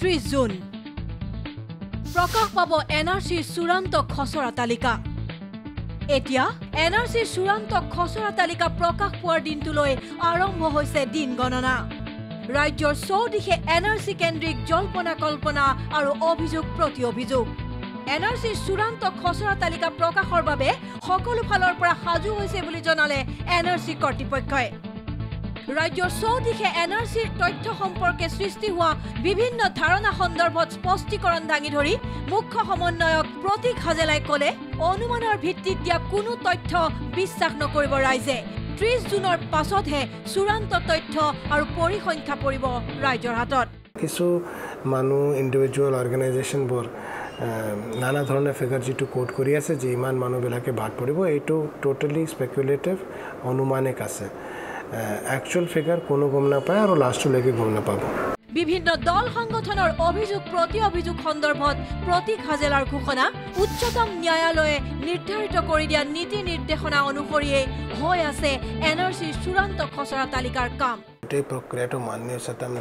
30 June प्रकाश पाब NRCৰ চূড়ান্ত খচৰা তালিকা। এতিয়া NRCৰ চূড়ান্ত খচৰা তালিকা প্ৰকাশ পোৱাৰ দিনটোলৈ আৰম্ভ হৈছে দিন গণনা। ৰাজ্যৰ চৌদিশে NRC কেন্দ্ৰিক জল্পনা কল্পনা আৰু অভিযোগ প্ৰতি অভিযোগ। NRCৰ চূড়ান্ত খচৰা তালিকা প্ৰকাশৰ বাবে সকলো ফালৰ পৰা সাজু হৈছে বুলি জনালে NRC কৰ্তৃপক্ষই। राज्य चौदिशे NRCৰ तथ्य सम्पर्के सृष्टि हुआ विभिन्न धारणा सन्दर्भत स्पष्टीकरण दांगी धरि मुख्य समन्वयक प्रतीक हाजेलाई कले अनुमाনৰ ভিত্তিত দিয়া কোনো তথ্য বিশ্বাস নকৰিব ৰাইজে। 30 জুনৰ পাছতহে চূড়ান্ত তথ্য আৰু পৰিসংখ্যা পৰিব ৰাইজৰ হাতত। কিছু মানুহ ইণ্ডিভিজুৱেল অৰ্গেনাইজেশ্যনবোৰ নানা ধৰণৰ ফিগাৰ যিটো কোট কৰি আছে যে ইমান মানুহবিলাকে ভাগ পৰিব, এইটো টোটালি স্পেকুলেটিভ অনুমানিক আছে। एक्चुअल फिगर कोनो गमना पाए और लास्ट लेके गमना पाबो। विभिन्न दल संगठनर अभियोग प्रति अभियोग सन्दर्भत प्रतीक हाजेलार घोषणा उच्चतम न्यायालये निर्धारित कर दिया नीति निर्देशना अनुसरिये होय आछे NRCৰ চূড়ান্ত খচৰা তালিকাৰ কাম। এই প্ৰক্ৰিয়াটো মাননীয় উচ্চতম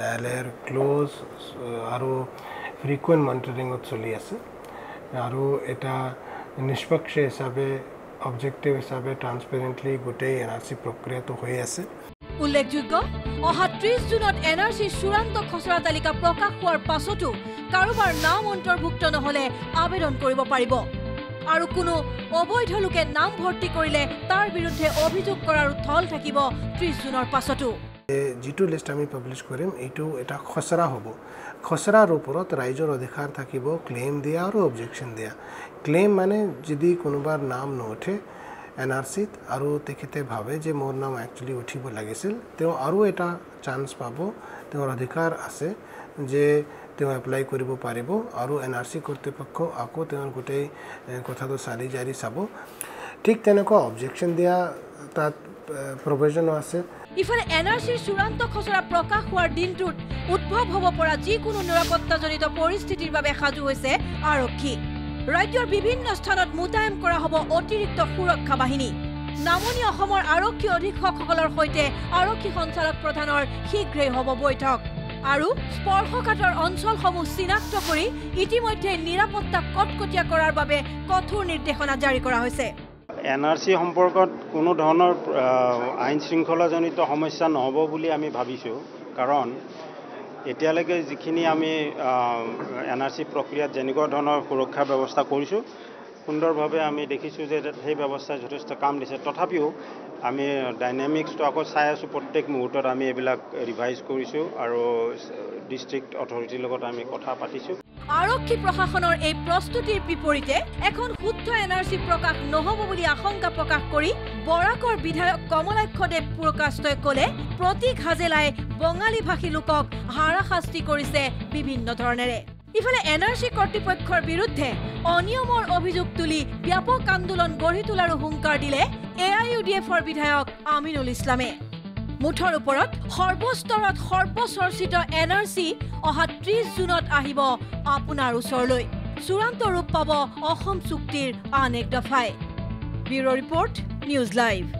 ন্যায়ালয়ৰ ক্লোজ আৰু ফ্ৰিকুৱেন্ট মনিটৰিঙত চলি আছে আৰু এটা নিষ্পক্ষ হিচাপে অবজেক্টিভ হিসাবে ট্ৰান্সপাৰেন্টলি গোটেই NRC প্ৰক্ৰিয়া তো হৈ আছে। উল্লেখযোগ্য অহা 30 জুনত NRC চূড়ান্ত খচৰা তালিকা প্ৰকাশ হোৱাৰ পাছতো কাৰোবাৰ নাম অন্তৰ্ভুক্ত নহলে আবেদন কৰিব পাৰিব আৰু কোনো অবৈধ লোকে নাম ভৰ্তি কৰিলে তাৰ বিৰুদ্ধে অভিযোগ কৰাৰ থল থাকিব 30 জুনৰ পাছতো। যিটো লিষ্ট আমি পাবলিশ কৰিম এইটো এটা খচৰা হ'ব। খচৰাৰ ওপৰত ৰাইজৰ অধিকাৰ থাকিব ক্লেইম দিয়া আৰু অবজেকশ্যন দিয়া। ক্লেইম মানে যদি কোনোবাৰ নাম নুঠে NRCত আৰু তেখেতে ভাবে যে মোৰ নাম একচুৱেলি উঠিব লাগিছিল, তেওঁ আৰু এটা চান্স পাব। তেওঁৰ অধিকাৰ আছে যে তেওঁ এপ্লাই কৰিব পাৰিব আৰু NRC কৰ্তৃপক্ষ আকৌ তেওঁৰ গোটেই কথাটো চালি জাৰি চাব। ঠিক তেনেকুৱা অবজেকশ্যন দিয়া তাত প্ৰভিজন আছে। इफाले NRCৰ চূড়ান্ত খচৰা প্ৰকাশ হোৱাৰ দিনটোত উদ্ভৱ হ'ব পৰা যিকোনো নিৰাপত্তাজনিত পৰিস্থিতিৰ বাবে সাজু হৈছে আৰক্ষী। ৰাজ্যৰ বিভিন্ন স্থানত মোতায়েন কৰা হ'ব অতিৰিক্ত সুৰক্ষা বাহিনী। নামনি অসমৰ আৰক্ষী অধীক্ষকসকলৰ সৈতে আৰক্ষী সঞ্চালক প্ৰধানৰ শীঘ্ৰেই হ'ব বৈঠক আৰু স্পৰ্শকাতৰ অঞ্চলসমূহ চিনাক্ত কৰি ইতিমধ্যে নিৰাপত্তা কটকটীয়া কৰাৰ বাবে কঠোৰ নিৰ্দেশনা জাৰি কৰা হৈছে। NRC সম্পৰ্কত কোনো ধৰণৰ আইন শৃংখলাজনিত সমস্যা নহ'ব বুলি আমি ভাবিছোঁ, কাৰণ এতিয়ালৈকে যিখিনি আমি NRC প্ৰক্ৰিয়াত যেনেকুৱা ধৰণৰ সুৰক্ষা ব্যৱস্থা কৰিছোঁ সুন্দৰভাৱে আমি দেখিছোঁ যে সেই ব্যৱস্থাই যথেষ্ট কাম দিছে। তথাপিও আমি ডাইনামিক্সটো আকৌ চাই আছোঁ, প্ৰত্যেক মুহূৰ্তত আমি এইবিলাক ৰিভাইজ কৰিছোঁ আৰু ডিষ্ট্ৰিক্ট অথৰিটিৰ লগত আমি কথা পাতিছোঁ। आरक्षी प्रशासनर এই প্ৰস্তুতিৰ বিপৰীতে এখন শুদ্ধ NRC প্ৰকাশ নহব বলি আশঙ্কা প্ৰকাশ কৰি বৰাকৰ বিধায়ক কমলাক্ষ দেৱ পুৰকাষ্টই কলে প্ৰতীক হাজেলাই বঙালী ভাষী লোকক হাৰাশাস্তি কৰিছে বিভিন্ন ধৰণেৰে। ইফালে NRC কৰ্তৃপক্ষৰ বিৰুদ্ধে অনিয়মৰ অভিযোগ তুলি ব্যাপক আন্দোলন গঢ়ি তোলাৰ হুংকাৰ দিলে AIUDFৰ বিধায়ক আমিনুল ইছলামে। মুঠৰ ওপৰত সৰ্বস্তৰত সৰ্বচৰ্চিত NRC অহা 30 জুনত আহিব আপোনাৰ ওচৰলৈ। চূড়ান্ত ৰূপ পাব অসম চুক্তিৰ আন এক দফাই। Bureau' report, news live.